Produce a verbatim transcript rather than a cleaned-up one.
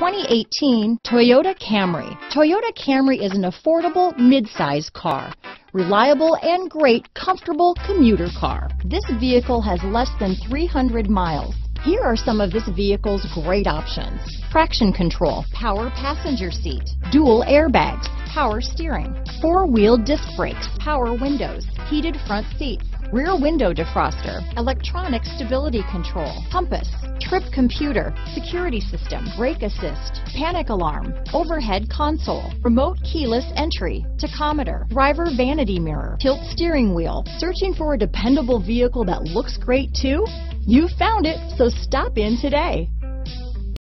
twenty eighteen Toyota Camry. Toyota Camry is an affordable mid-size car, reliable and great comfortable commuter car. This vehicle has less than three hundred miles. Here are some of this vehicle's great options: traction control, power passenger seat, dual airbags, power steering, four-wheel disc brakes, power windows, heated front seats, rear window defroster, electronic stability control, compass, trip computer, security system, brake assist, panic alarm, overhead console, remote keyless entry, tachometer, driver vanity mirror, tilt steering wheel. Searching for a dependable vehicle that looks great too? You found it, so stop in today.